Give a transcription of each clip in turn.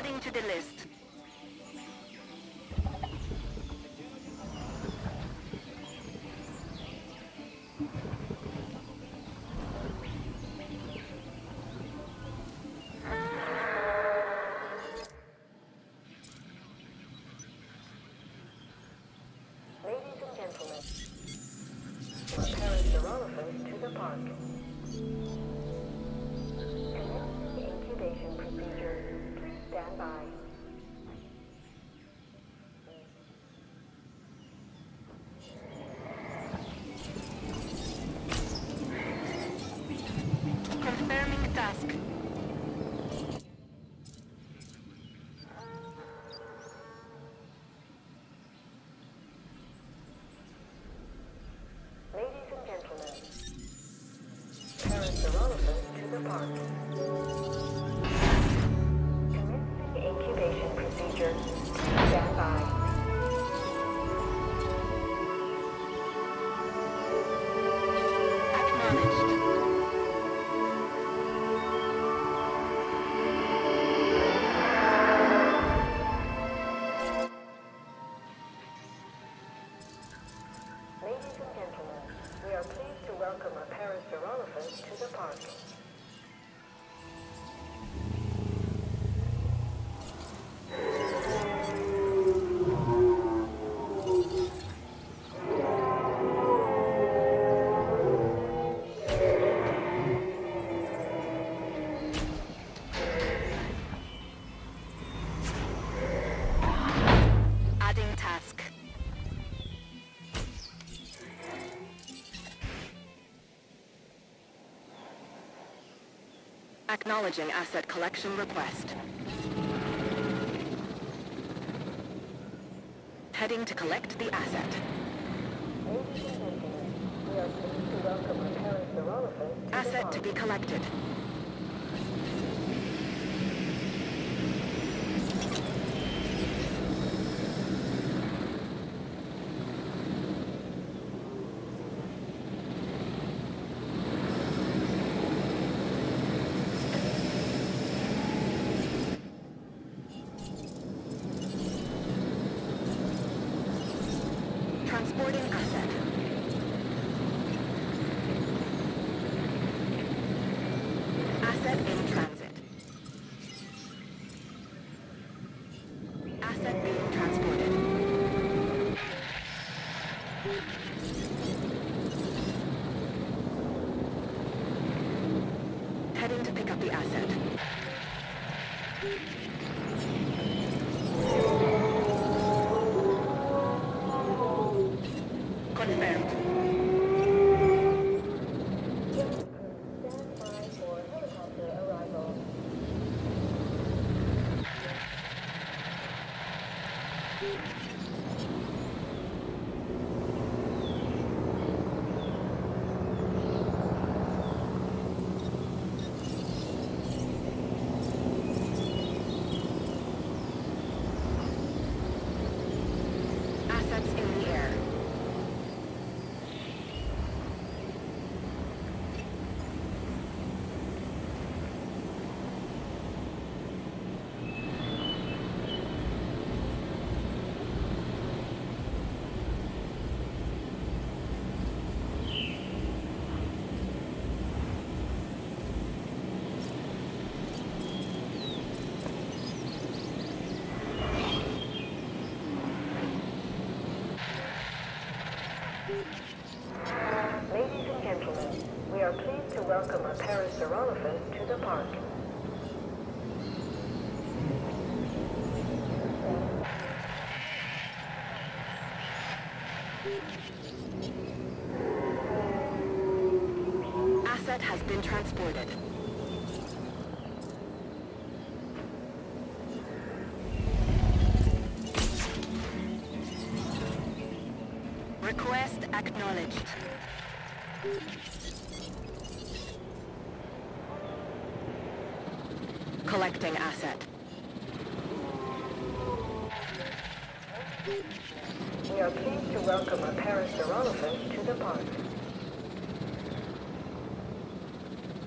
Adding to the list. Acknowledging asset collection request. Heading to collect the asset. Asset to be collected. Asset. Park. Asset has been transported. Request acknowledged. Collecting asset. We are pleased to welcome our Paris Duronofan to the park.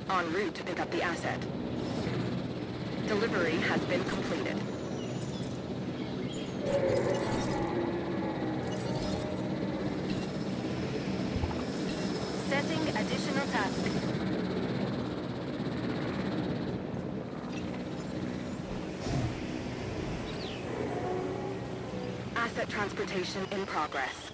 En route to pick up the asset. Delivery has been completed. Setting additional tasks. Asset transportation in progress.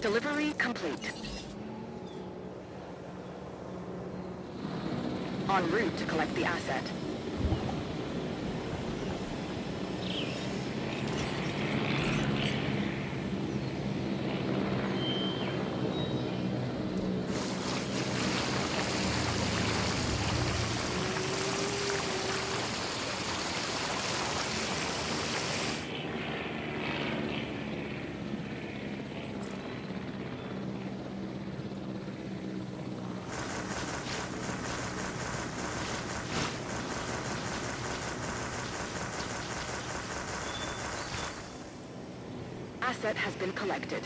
Delivery complete. En route to collect the asset. Asset has been collected.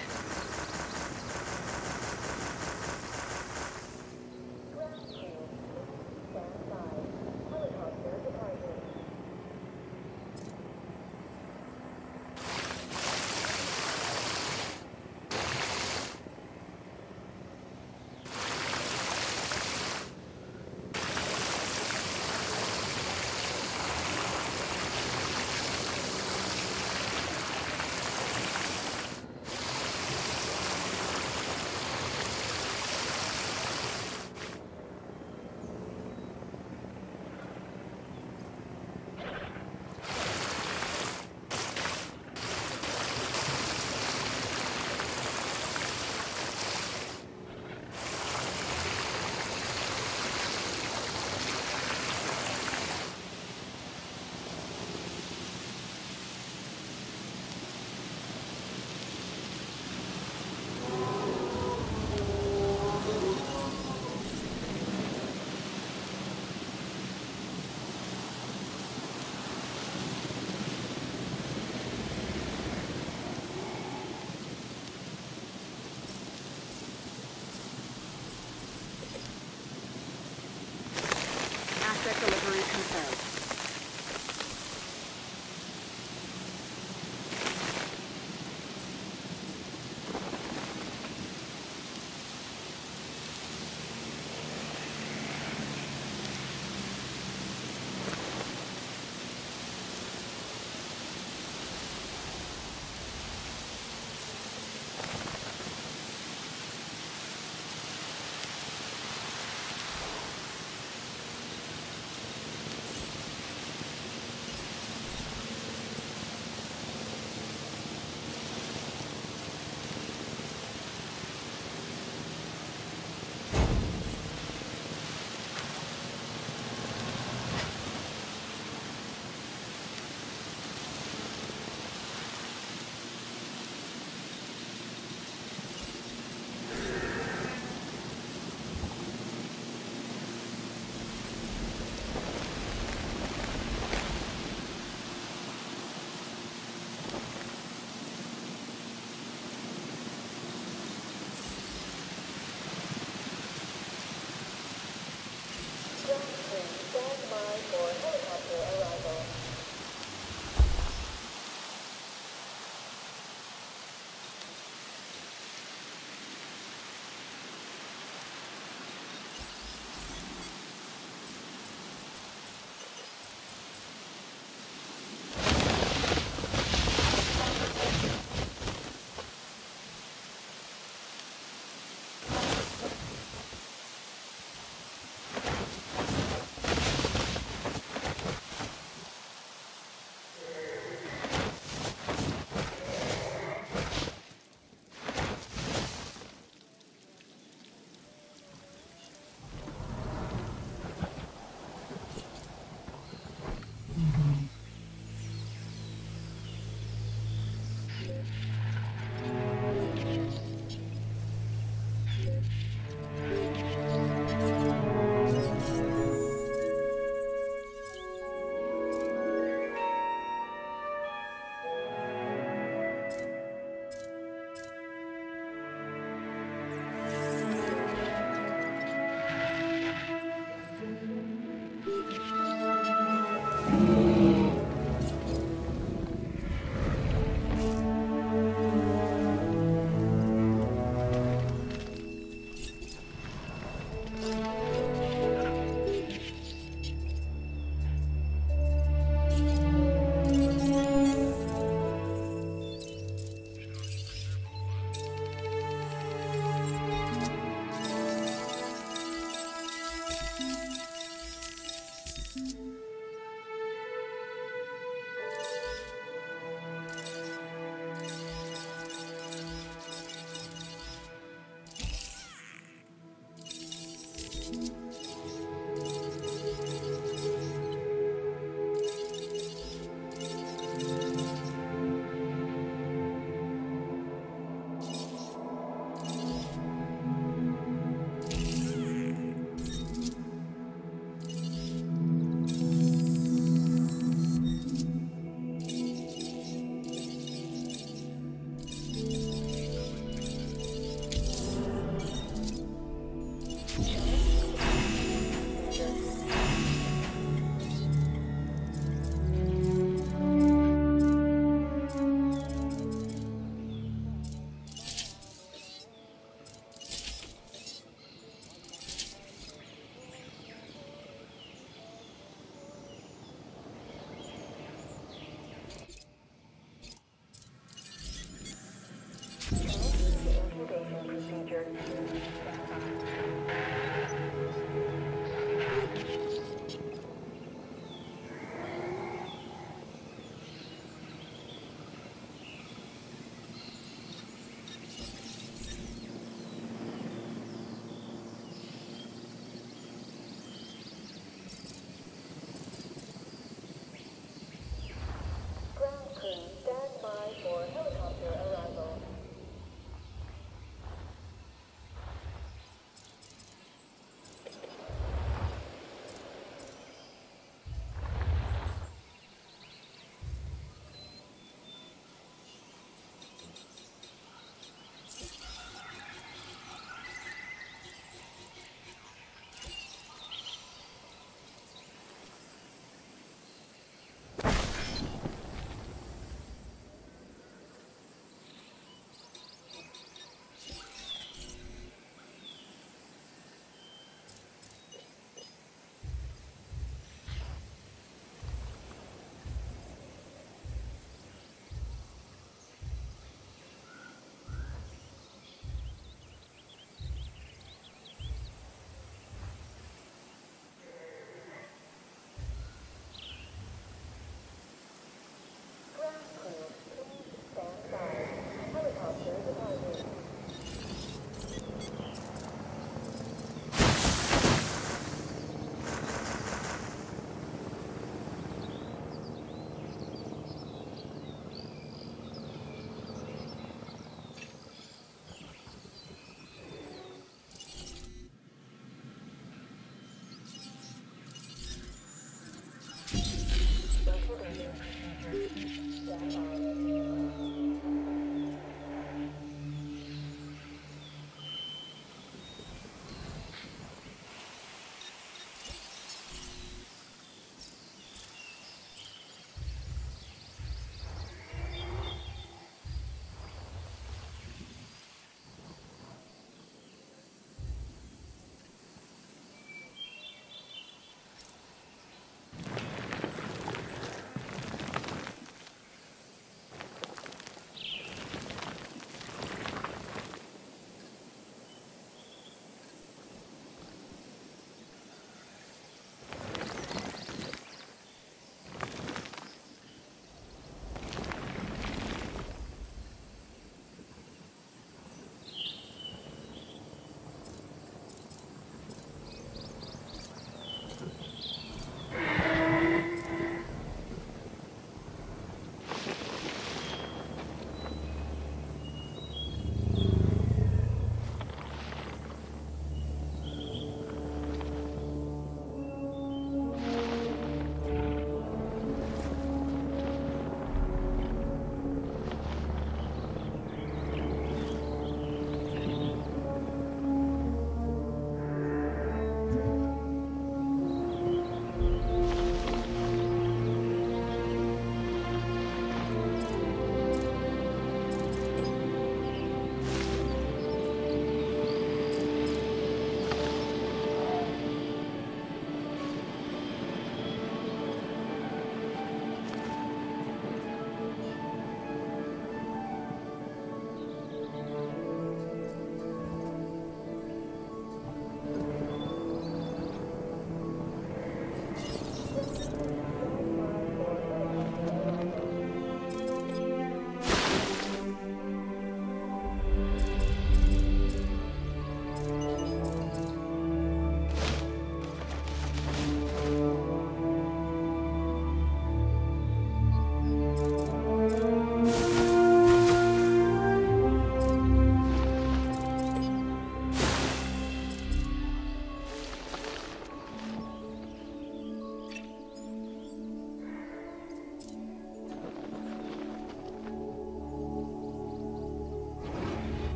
Delivery confirmed.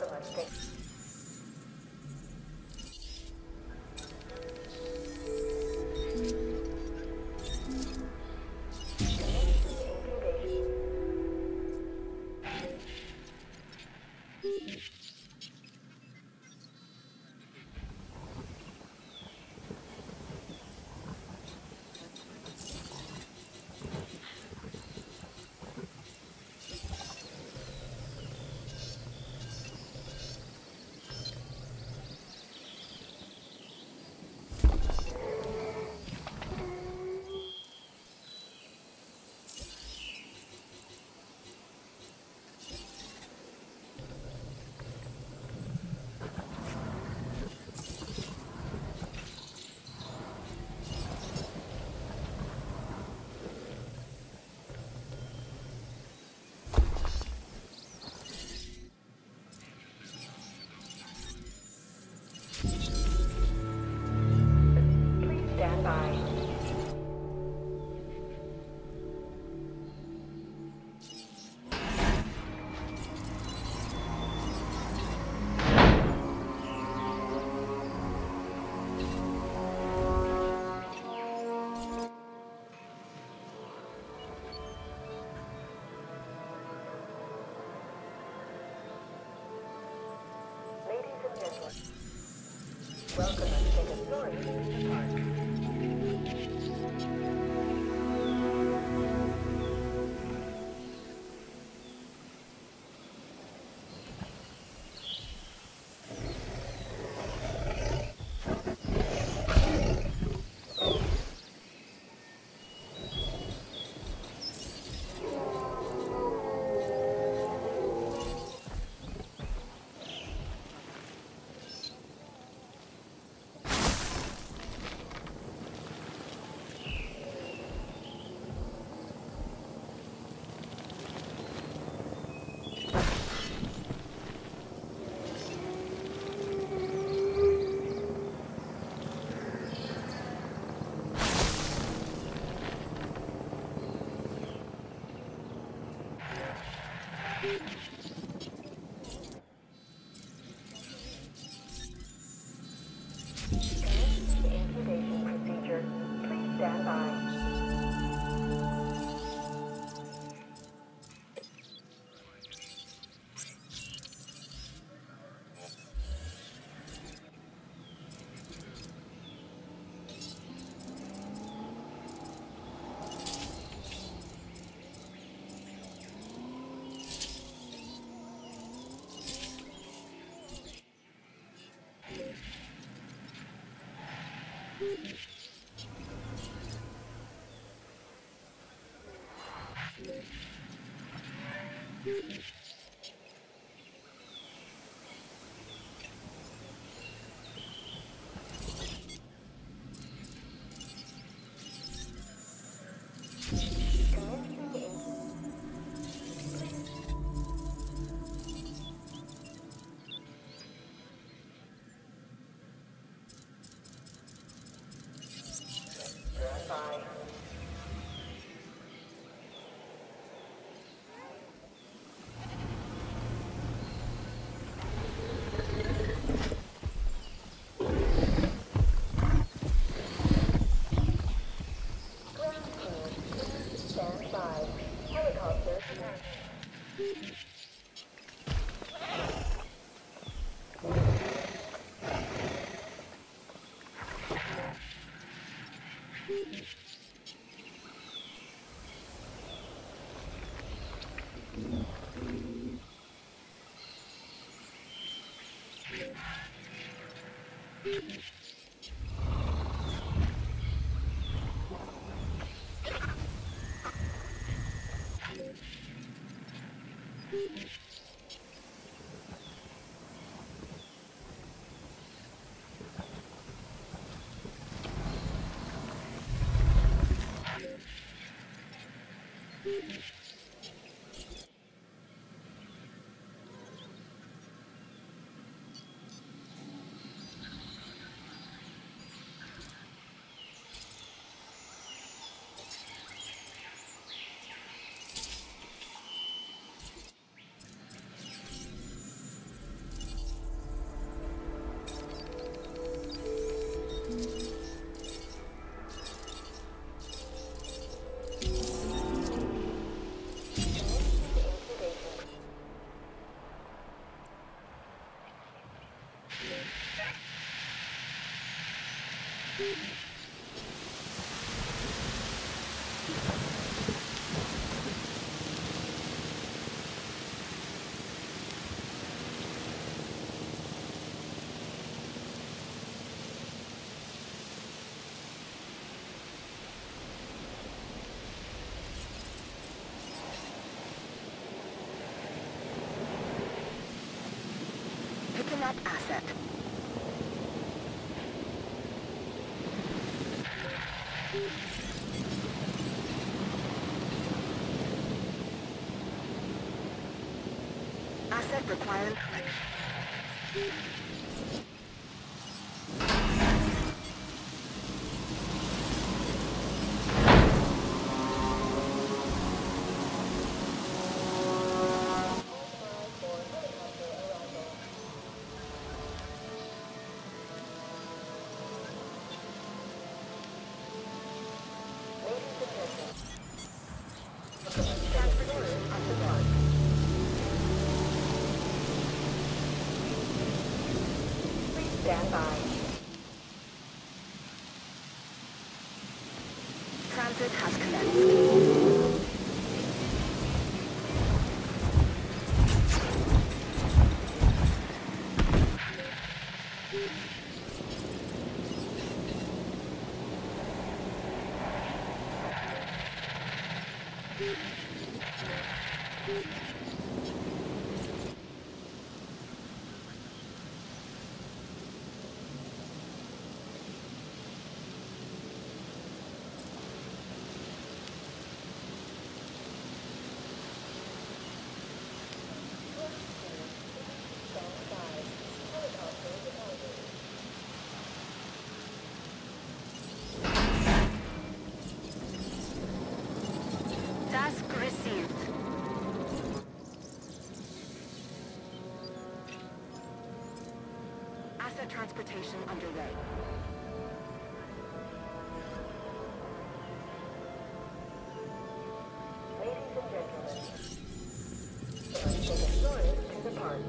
work. Welcome to the Victoria Park. that asset. Asset required. Stand by. Transit has commenced. Transportation underway. Ladies and gentlemen, the destroyers to the park.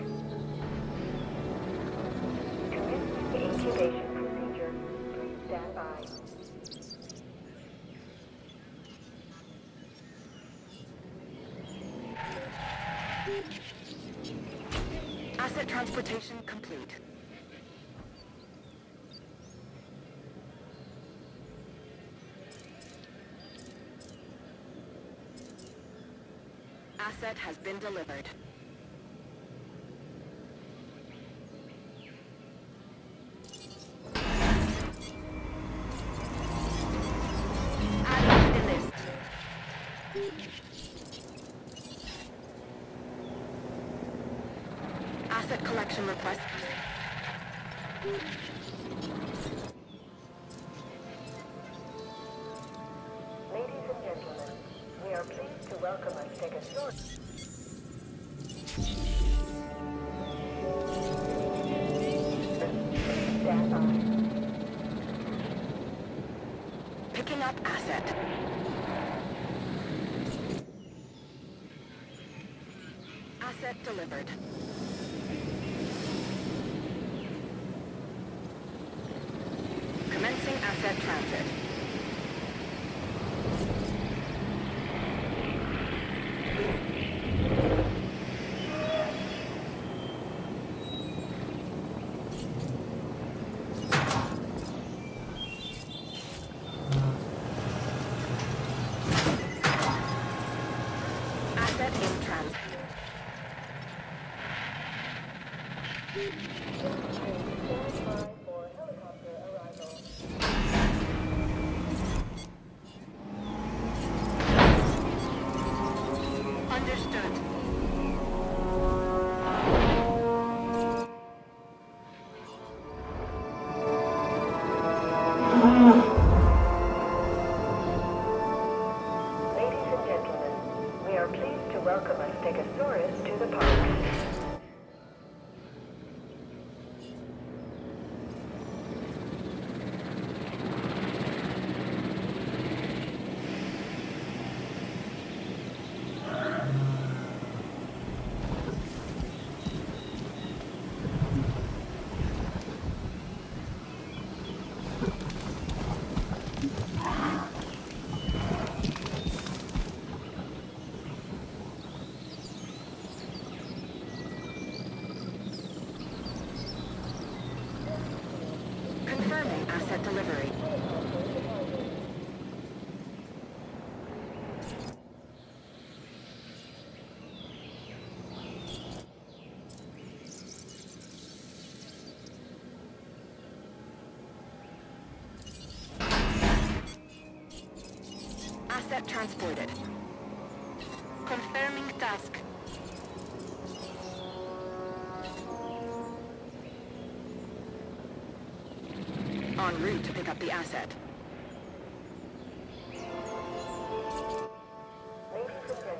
Commence the incubation procedure. Please stand by. Asset transportation complete. Asset has been delivered. Added to the list. Asset collection request. Picking up asset. Asset delivered. Commencing asset transit. Welcome a Stegosaurus to the park. transported. Confirming task. En route to pick up the asset. Ladies and gentlemen,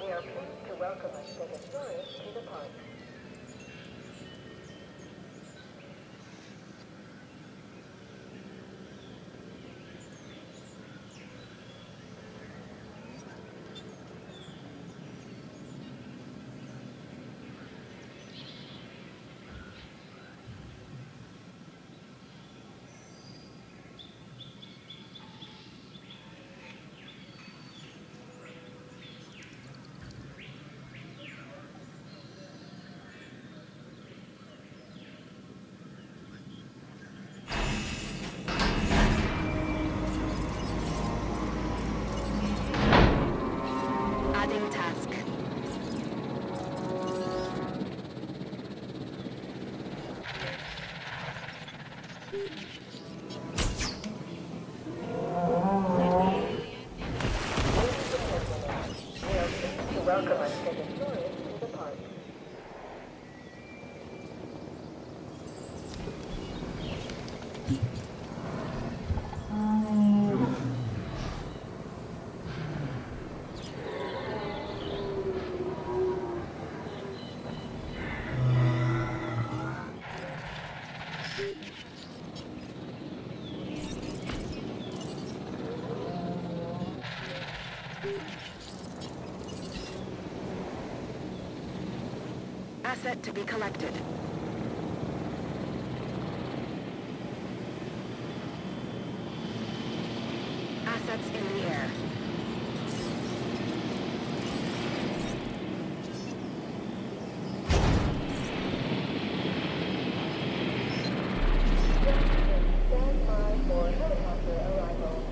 we are pleased to welcome us to the tourists to the park. Asset to be collected. Assets in the air. Stand by for helicopter arrival.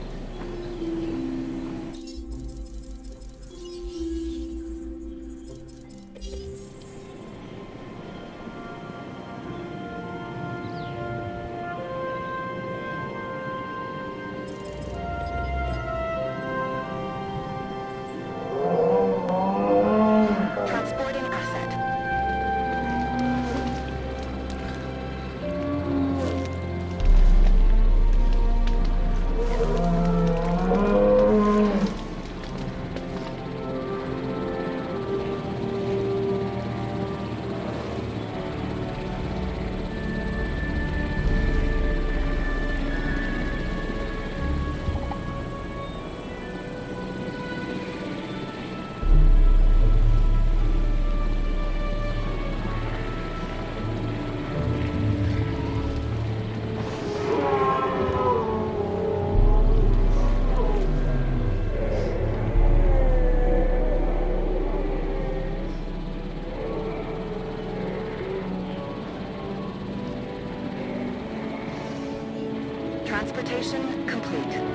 Transportation complete.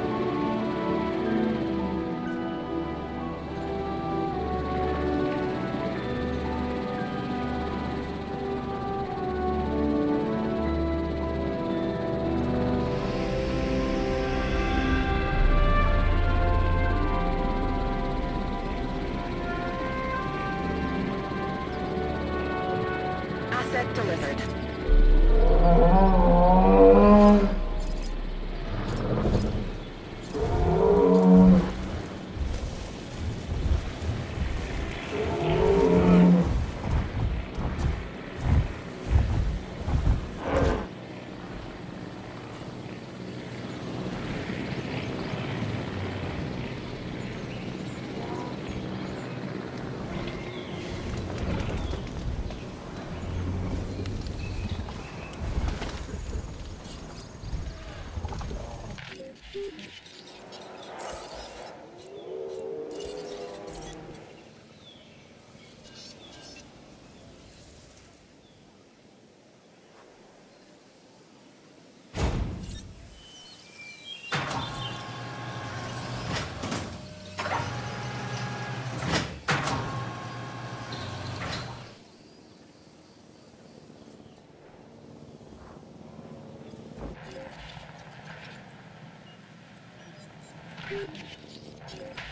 Thank you.